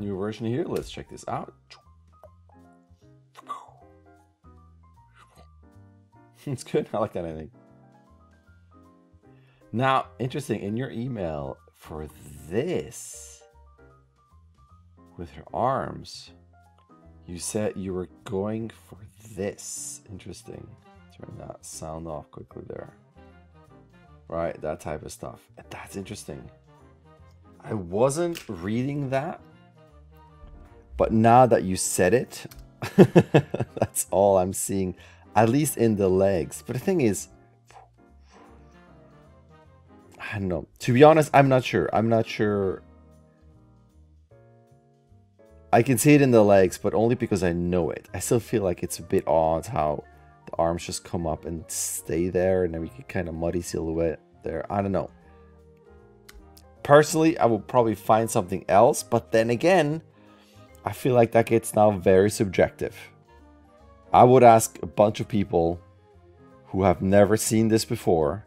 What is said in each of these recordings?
new version here. Let's check this out. It's good. I like that ending. Now, interesting, in your email for this, with her arms, you said you were going for this. Interesting. Turn that sound off quickly there. Right, that type of stuff. That's interesting. I wasn't reading that, but now that you said it, that's all I'm seeing, at least in the legs. But the thing is, I don't know. To be honest, I'm not sure. I'm not sure. I can see it in the legs, but only because I know it. I still feel like it's a bit odd how the arms just come up and stay there, and then we can kind of muddy silhouette there. I don't know. Personally, I will probably find something else, but then again, I feel like that gets now very subjective. I would ask a bunch of people who have never seen this before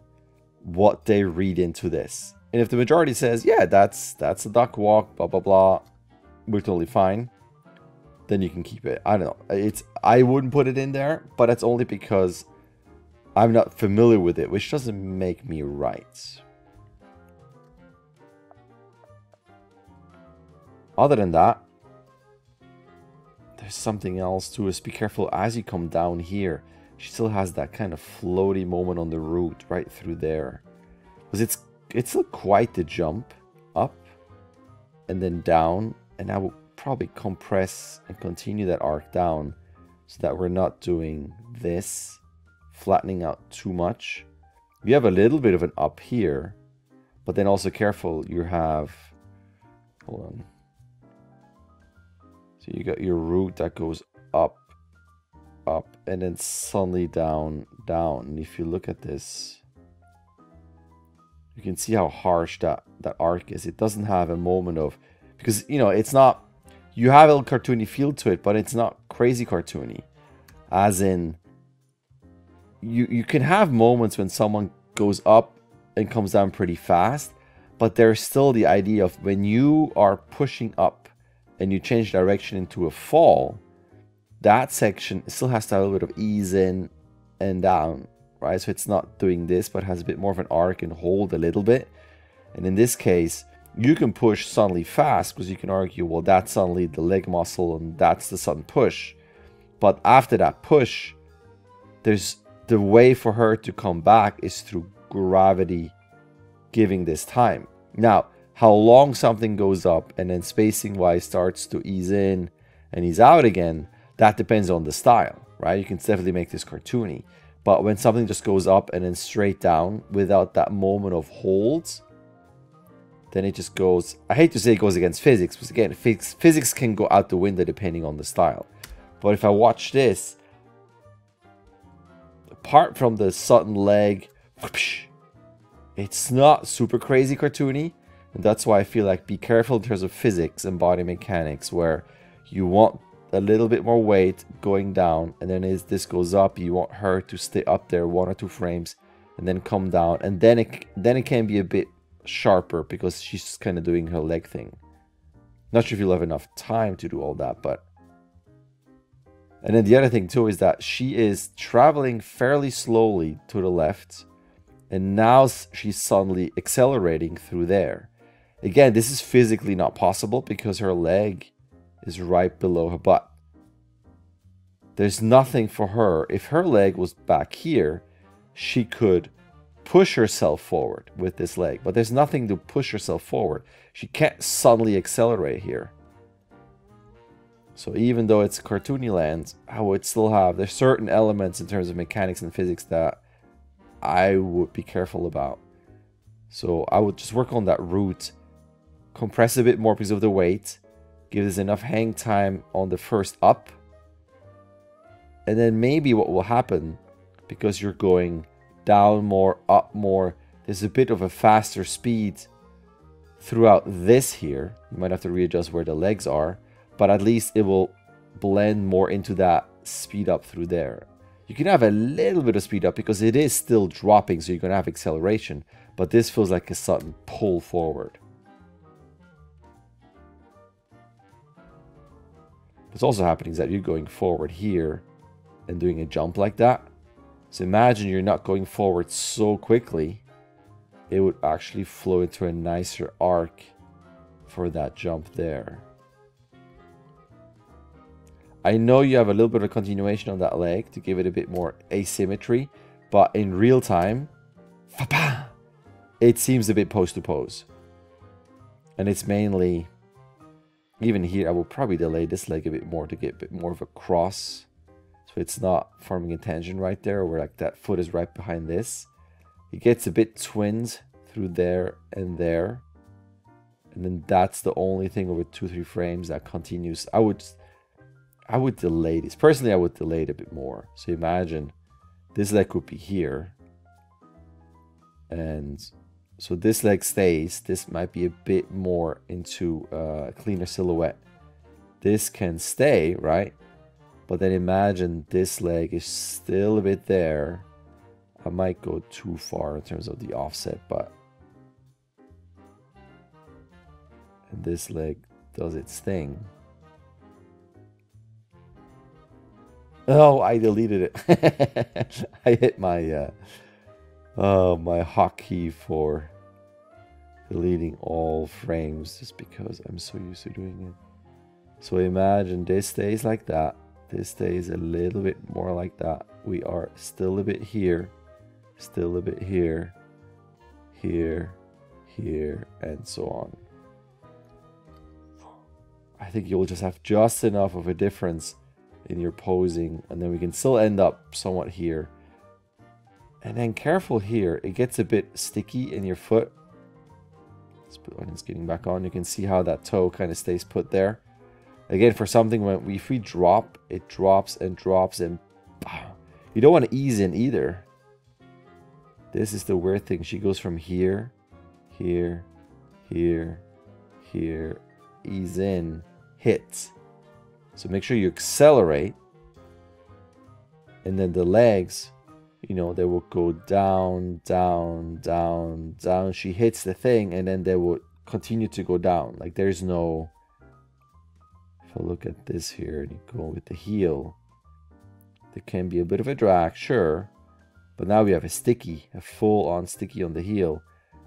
what they read into this. And if the majority says, yeah, that's a duck walk, blah, blah, blah, we're totally fine, then you can keep it. I don't know. I wouldn't put it in there, but that's only because I'm not familiar with it, which doesn't make me right. Other than that, there's something else too. Is be careful as you come down here. She still has that kind of floaty moment on the root right through there. Because it's still quite the jump up and then down. And I will probably compress and continue that arc down so that we're not doing this, flattening out too much. You have a little bit of an up here, but then also careful, you have, hold on. So you got your root that goes up, up, and then suddenly down, down. And if you look at this, you can see how harsh that arc is. It doesn't have a moment of, because, you know, it's not, you have a little cartoony feel to it, but it's not crazy cartoony. As in, you can have moments when someone goes up and comes down pretty fast, but there's still the idea of when you are pushing up, and you change direction into a fall, that section still has to have a little bit of ease in and down, right? So it's not doing this, but has a bit more of an arc and hold a little bit. And in this case, you can push suddenly fast because you can argue, well, that's suddenly the leg muscle and that's the sudden push. But after that push, there's the way for her to come back is through gravity giving this time. Now, how long something goes up and then spacing-wise starts to ease in and ease out again, that depends on the style, right? You can definitely make this cartoony. But when something just goes up and then straight down without that moment of holds, then it just goes, I hate to say it goes against physics, because again, physics can go out the window depending on the style. But if I watch this, apart from the sudden leg, it's not super crazy cartoony. And that's why I feel like be careful in terms of physics and body mechanics, where you want a little bit more weight going down, and then as this goes up, you want her to stay up there 1 or 2 frames and then come down. And then it can be a bit sharper because she's just kind of doing her leg thing. Not sure if you'll have enough time to do all that, but... And then the other thing too is that she is traveling fairly slowly to the left, and now she's suddenly accelerating through there. Again, this is physically not possible because her leg is right below her butt. There's nothing for her. If her leg was back here, she could push herself forward with this leg, but there's nothing to push herself forward. She can't suddenly accelerate here. So even though it's cartoony land, I would still have, there's certain elements in terms of mechanics and physics that I would be careful about. So I would just work on that root, compress a bit more because of the weight, give us enough hang time on the first up, and then maybe what will happen, because you're going down more, up more, there's a bit of a faster speed throughout this here. You might have to readjust where the legs are, but at least it will blend more into that speed up through there. You can have a little bit of speed up because it is still dropping, so you're going to have acceleration, but this feels like a sudden pull forward. What's also happening is that you're going forward here and doing a jump like that. So imagine you're not going forward so quickly. It would actually flow into a nicer arc for that jump there. I know you have a little bit of continuation on that leg to give it a bit more asymmetry, but in real time, it seems a bit pose to pose. And it's mainly, even here, I will probably delay this leg a bit more to get a bit more of a cross. So it's not forming a tangent right there where like that foot is right behind this. It gets a bit twinned through there and there. And then that's the only thing over 2-3 frames that continues. I would delay this. Personally, I would delay it a bit more. So imagine this leg could be here. And so this leg stays. This might be a bit more into a cleaner silhouette. This can stay, right? But then imagine this leg is still a bit there. I might go too far in terms of the offset, but... and this leg does its thing. Oh, I deleted it. I hit my my hotkey for deleting all frames just because I'm so used to doing it. So imagine this stays like that. This stays a little bit more like that. We are still a bit here, still a bit here, here, here, and so on. I think you'll just have just enough of a difference in your posing, and then we can still end up somewhat here. And then careful here, it gets a bit sticky in your foot. Let's put on, it's getting back on. You can see how that toe kind of stays put there. Again, for something when we, if we drop, it drops and drops, and you don't want to ease in either. This is the weird thing. She goes from here, here, here, here, ease in, hit. So make sure you accelerate, and then the legs, you know, they will go down, down, down, down. She hits the thing, and then they will continue to go down. Like there's no, if I look at this here and you go with the heel, there can be a bit of a drag, sure, but now we have a sticky, a full-on sticky on the heel,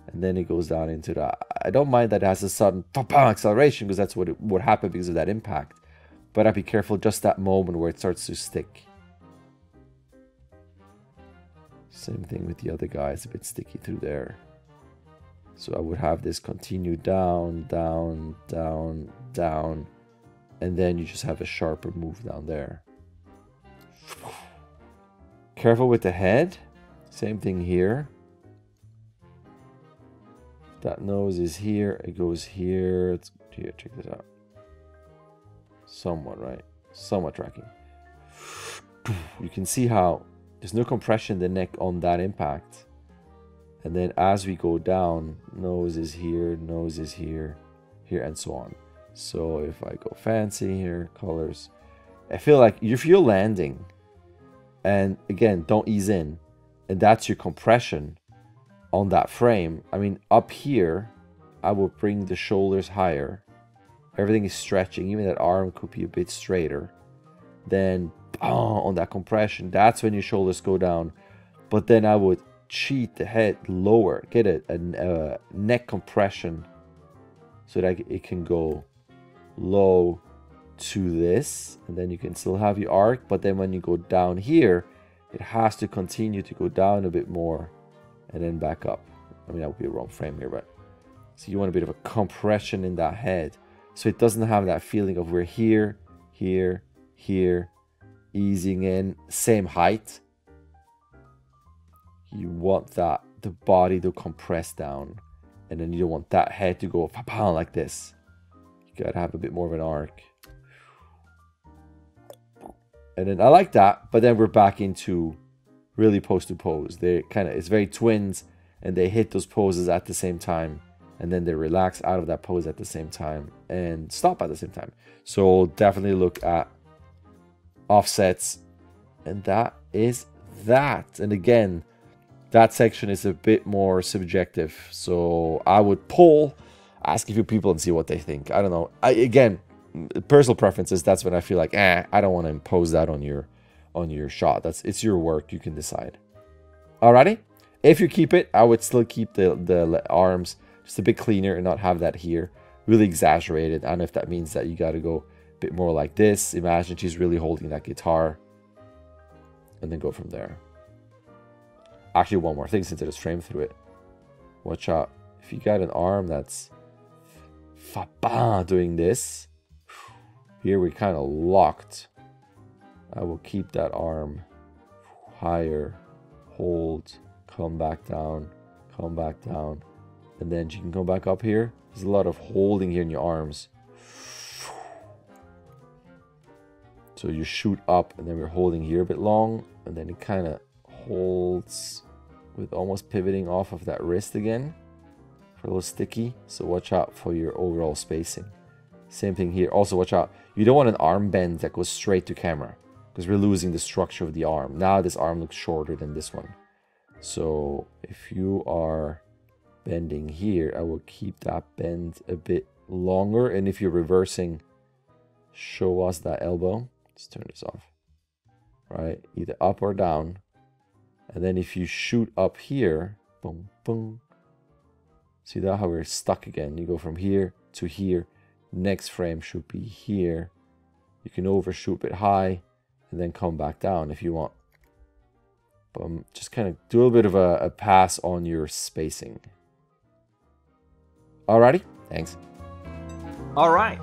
and then it goes down into that. I don't mind that it has a sudden acceleration because that's what it would happen because of that impact. But I'd be careful just that moment where it starts to stick. Same thing with the other guy. It's a bit sticky through there. So I would have this continue down, down, down, down. And then you just have a sharper move down there. Careful with the head. Same thing here. That nose is here. It goes here. It's here, check this out. Somewhat, right? Somewhat tracking. You can see how there's no compression in the neck on that impact. And then as we go down, nose is here, here, and so on. So if I go fancy here, colors, I feel like if you're landing, and again, don't ease in, and that's your compression on that frame. I mean, up here, I will bring the shoulders higher. Everything is stretching. Even that arm could be a bit straighter. Then on that compression, that's when your shoulders go down. But then I would cheat the head lower, get a neck compression so that it can go low to this. And then you can still have your arc. But then when you go down here, it has to continue to go down a bit more and then back up. I mean, that would be a wrong frame here, but so you want a bit of a compression in that head. So it doesn't have that feeling of we're here, here, here, easing in, same height. You want that, the body to compress down. And then you don't want that head to go like this. You gotta have a bit more of an arc. And then I like that, but then we're back into really pose to pose. They kind of, it's very twins, and they hit those poses at the same time. And then they relax out of that pose at the same time and stop at the same time. So definitely look at offsets. And that is that. And again, that section is a bit more subjective. So I would poll, ask a few people and see what they think. I don't know. Again, personal preferences, that's when I feel like, I don't want to impose that on your shot. It's your work. You can decide. Alrighty. If you keep it, I would still keep the arms just a bit cleaner and not have that here. Really exaggerated. I don't know if that means that you got to go a bit more like this. Imagine she's really holding that guitar. And then go from there. Actually, one more thing since I just framed through it. Watch out. If you got an arm that's doing this, here we're kind of locked. I will keep that arm higher, hold, come back down, and then she can come back up here. There's a lot of holding here in your arms. So you shoot up, and then we're holding here a bit long, and then it kind of holds with almost pivoting off of that wrist again. A little sticky, so watch out for your overall spacing. Same thing here. Also watch out, you don't want an arm bend that goes straight to camera, because we're losing the structure of the arm. Now this arm looks shorter than this one. So if you are bending here, I will keep that bend a bit longer. And if you're reversing, show us that elbow. Let's turn this off. Right, either up or down. And then if you shoot up here, boom, boom. See that, how we're stuck again. You go from here to here. Next frame should be here. You can overshoot it high and then come back down if you want. But just kind of do a little bit of a pass on your spacing. Alrighty, thanks. All right,